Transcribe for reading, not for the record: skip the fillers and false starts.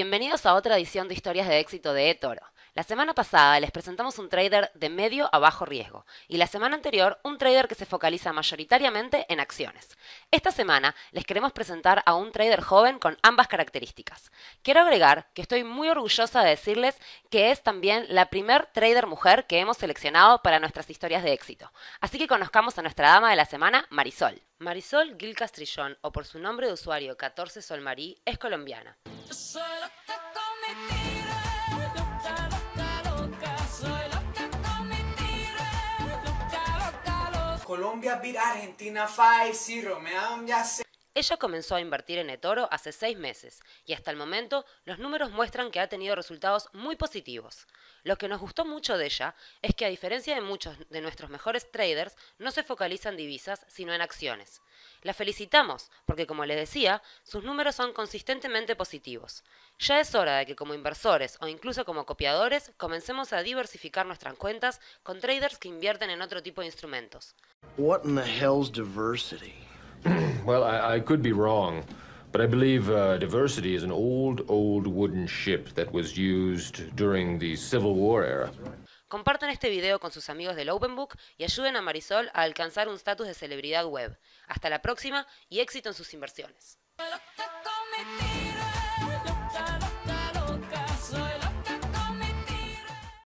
Bienvenidos a otra edición de Historias de Éxito de eToro. La semana pasada les presentamos un trader de medio a bajo riesgo y la semana anterior un trader que se focaliza mayoritariamente en acciones. Esta semana les queremos presentar a un trader joven con ambas características. Quiero agregar que estoy muy orgullosa de decirles que es también la primer trader mujer que hemos seleccionado para nuestras historias de éxito. Así que conozcamos a nuestra dama de la semana, Marisol. Marisol Gil Castrillón, o por su nombre de usuario 14solmary, es colombiana. Colombia beat Argentina 5-0, Ella comenzó a invertir en eToro hace 6 meses y hasta el momento los números muestran que ha tenido resultados muy positivos. Lo que nos gustó mucho de ella es que, a diferencia de muchos de nuestros mejores traders, no se focaliza en divisas sino en acciones. La felicitamos porque, como les decía, sus números son consistentemente positivos. Ya es hora de que, como inversores o incluso como copiadores, comencemos a diversificar nuestras cuentas con traders que invierten en otro tipo de instrumentos. What in the hell's diversity? Well, I could be wrong, but I believe diversity is an old wooden ship that was used during the Civil War era. Compartan este video con sus amigos del OpenBook y ayuden a Marisol a alcanzar un estatus de celebridad web. Hasta la próxima y éxito en sus inversiones.